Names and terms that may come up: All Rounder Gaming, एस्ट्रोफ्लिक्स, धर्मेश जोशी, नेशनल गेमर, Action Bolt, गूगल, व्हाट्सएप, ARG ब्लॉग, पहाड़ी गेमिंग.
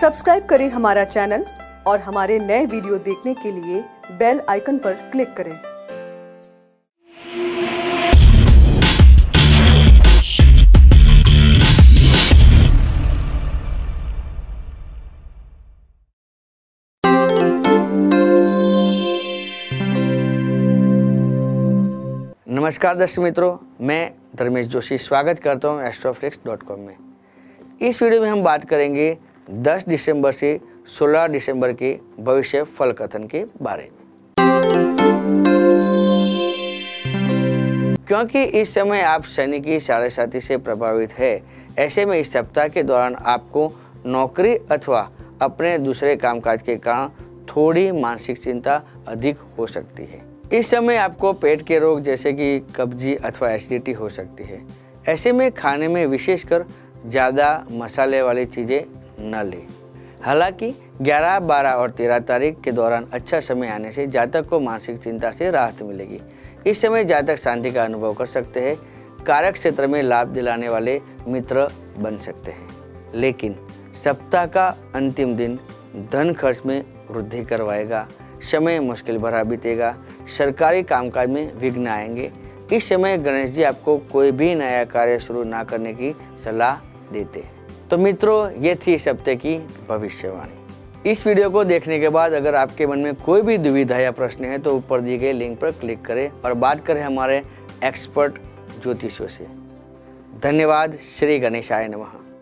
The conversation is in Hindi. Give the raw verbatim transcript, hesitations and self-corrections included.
सब्सक्राइब करें हमारा चैनल और हमारे नए वीडियो देखने के लिए बेल आइकन पर क्लिक करें। नमस्कार दर्शक मित्रों, मैं धर्मेश जोशी स्वागत करता हूं एस्ट्रोफ्लिक्स डॉट कॉम में। इस वीडियो में हम बात करेंगे दस दिसंबर से सोलह दिसंबर के भविष्य फल कथन के बारे में। क्योंकि इस समय आप शनि की साढ़े साथी से प्रभावित है, ऐसे में इस सप्ताह के दौरान आपको नौकरी अथवा अपने दूसरे कामकाज के कारण थोड़ी मानसिक चिंता अधिक हो सकती है। इस समय आपको पेट के रोग जैसे कि कब्जी अथवा एसिडिटी हो सकती है। ऐसे में खाने में विशेषकर ज़्यादा मसाले वाली चीज़ें न लें। हालांकि ग्यारह, बारह और तेरह तारीख के दौरान अच्छा समय आने से जातक को मानसिक चिंता से राहत मिलेगी। इस समय जातक शांति का अनुभव कर सकते हैं। कारक क्षेत्र में लाभ दिलाने वाले मित्र बन सकते हैं, लेकिन सप्ताह का अंतिम दिन धन खर्च में वृद्धि करवाएगा। समय मुश्किल भरा बीतेगा। सरकारी कामकाज में विघ्न आएंगे। इस समय गणेश जी आपको कोई भी नया कार्य शुरू ना करने की सलाह देते हैं। तो मित्रों, ये थी इस हफ्ते की भविष्यवाणी। इस वीडियो को देखने के बाद अगर आपके मन में कोई भी दुविधा या प्रश्न है तो ऊपर दिए गए लिंक पर क्लिक करें और बात करें हमारे एक्सपर्ट ज्योतिषों से। धन्यवाद। श्री गणेशाय नमः।